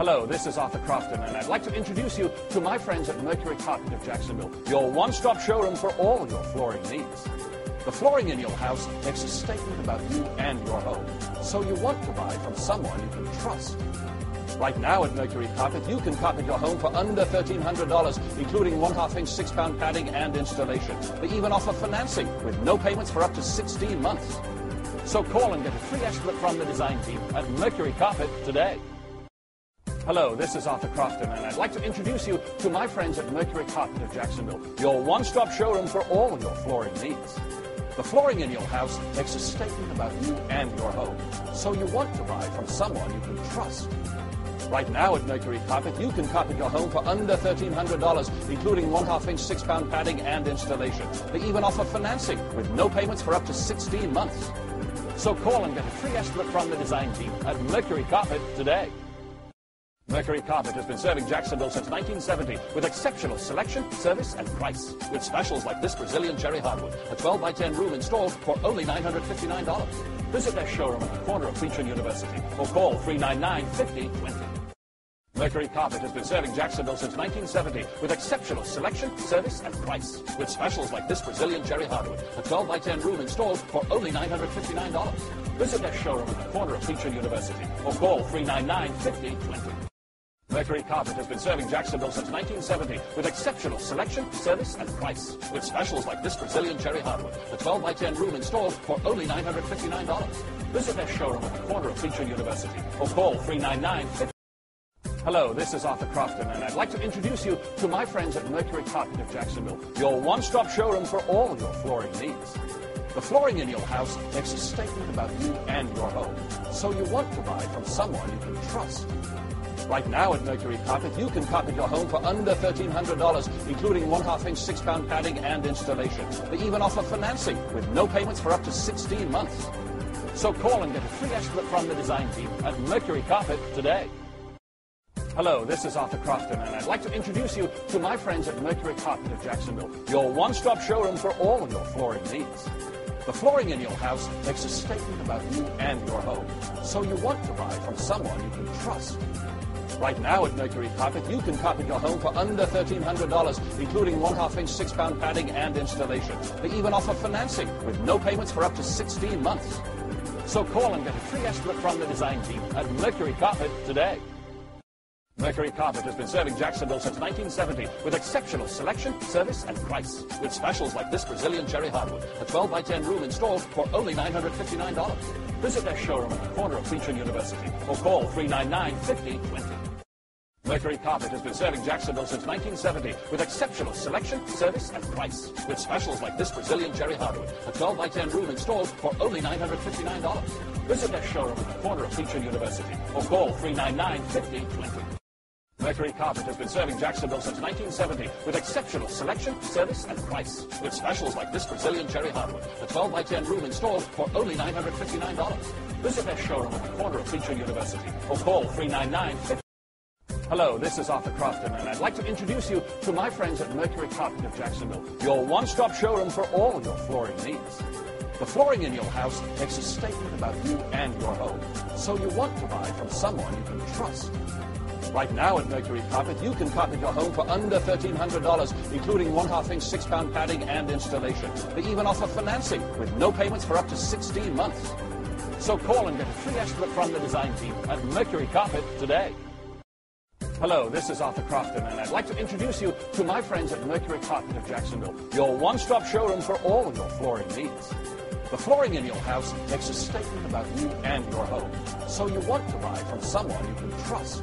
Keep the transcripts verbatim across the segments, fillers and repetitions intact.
Hello, this is Arthur Crofton, and I'd like to introduce you to my friends at Mercury Carpet of Jacksonville, your one-stop showroom for all your flooring needs. The flooring in your house makes a statement about you and your home, so you want to buy from someone you can trust. Right now at Mercury Carpet, you can carpet your home for under thirteen hundred dollars, including one-half-inch, six-pound padding and installation. They even offer financing with no payments for up to sixteen months. So call and get a free estimate from the design team at Mercury Carpet today. Hello, this is Arthur Crofton, and I'd like to introduce you to my friends at Mercury Carpet of Jacksonville, your one-stop showroom for all your flooring needs. The flooring in your house makes a statement about you and your home, so you want to buy from someone you can trust. Right now at Mercury Carpet, you can carpet your home for under thirteen hundred dollars, including one-half-inch, six-pound padding and installation. They even offer financing with no payments for up to sixteen months. So call and get a free estimate from the design team at Mercury Carpet today. Mercury Carpet has been serving Jacksonville since nineteen seventy with exceptional selection, service, and price. With specials like this Brazilian cherry hardwood, a twelve by ten room installed for only nine hundred fifty-nine dollars. Visit their showroom at the corner of Beach University or call three nine nine, five oh two oh. Mercury Carpet has been serving Jacksonville since nineteen seventy with exceptional selection, service, and price. With specials like this Brazilian cherry hardwood, a twelve by ten room installed for only nine hundred fifty-nine dollars. Visit their showroom at the corner of Beach University or call three nine nine, five oh two oh. Mercury Carpet has been serving Jacksonville since nineteen seventy with exceptional selection, service, and price. With specials like this Brazilian cherry hardwood, a twelve by ten room installed for only nine hundred fifty-nine dollars. Visit their showroom at the corner of Beach University or call three nine nine, five oh two oh. Hello, this is Arthur Crofton, and I'd like to introduce you to my friends at Mercury Carpet of Jacksonville, your one-stop showroom for all your flooring needs. The flooring in your house makes a statement about you and your home, so you want to buy from someone you can trust. Right now at Mercury Carpet, you can carpet your home for under thirteen hundred dollars, including one-half-inch, six-pound padding and installation. They even offer financing with no payments for up to sixteen months. So call and get a free estimate from the design team at Mercury Carpet today. Hello, this is Arthur Crofton, and I'd like to introduce you to my friends at Mercury Carpet of Jacksonville, your one-stop showroom for all your flooring needs. The flooring in your house makes a statement about you and your home, so you want to buy from someone you can trust. Right now at Mercury Carpet, you can carpet your home for under thirteen hundred dollars, including one-half-inch, six-pound padding and installation. They even offer financing with no payments for up to sixteen months. So call and get a free estimate from the design team at Mercury Carpet today. Mercury Carpet has been serving Jacksonville since nineteen seventy with exceptional selection, service, and price. With specials like this Brazilian cherry hardwood, a twelve by ten room installed for only nine hundred fifty-nine dollars. Visit their showroom at the corner of Beach University or call three nine nine, five oh two oh. Mercury Carpet has been serving Jacksonville since nineteen seventy with exceptional selection, service, and price. With specials like this Brazilian cherry hardwood, a twelve by ten room installed for only nine hundred fifty-nine dollars. Visit their showroom at the corner of Beach University or call three nine nine, five oh two oh. Mercury Carpet has been serving Jacksonville since nineteen seventy with exceptional selection, service, and price. With specials like this Brazilian cherry hardwood, a twelve by ten room installed for only nine hundred fifty-nine dollars. Visit their showroom at the corner of Beach University or call three nine nine, five oh two oh. Hello, this is Arthur Crofton, and I'd like to introduce you to my friends at Mercury Carpet of Jacksonville, your one-stop showroom for all your flooring needs. The flooring in your house makes a statement about you and your home, so you want to buy from someone you can trust. Right now at Mercury Carpet, you can carpet your home for under thirteen hundred dollars, including one-half-inch, six-pound padding and installation. They even offer financing with no payments for up to sixteen months. So call and get a free estimate from the design team at Mercury Carpet today. Hello, this is Arthur Crofton, and I'd like to introduce you to my friends at Mercury Carpet of Jacksonville, your one-stop showroom for all your flooring needs. The flooring in your house makes a statement about you and your home, so you want to buy from someone you can trust.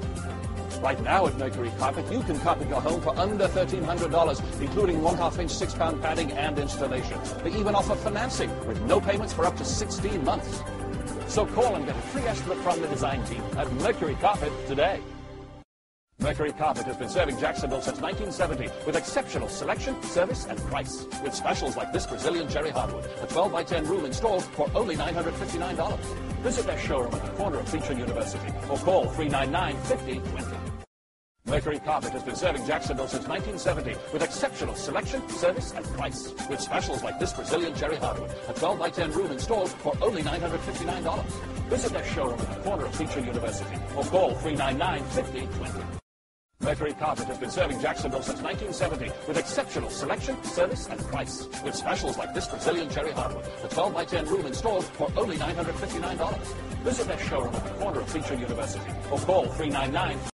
Right now at Mercury Carpet, you can carpet your home for under thirteen hundred dollars, including one-half-inch, six-pound padding and installation. They even offer financing with no payments for up to sixteen months. So call and get a free estimate from the design team at Mercury Carpet today. Mercury Carpet has been serving Jacksonville since nineteen seventy with exceptional selection, service, and price. With specials like this Brazilian cherry hardwood, a twelve by ten room installed for only nine hundred fifty-nine dollars. Visit their showroom at the corner of Beach University or call three nine nine, five oh two oh. Mercury Carpet has been serving Jacksonville since nineteen seventy with exceptional selection, service, and price. With specials like this Brazilian cherry hardwood, a twelve by ten room installed for only nine hundred fifty-nine dollars. Visit their showroom at the corner of Beach University or call three nine nine, five oh two oh. Mercury Carpet has been serving Jacksonville since nineteen seventy with exceptional selection, service, and price. With specials like this Brazilian cherry hardwood, a twelve by ten room installed for only nine hundred fifty-nine dollars. Visit their showroom at the corner of Beach University or call three nine nine, five oh two oh.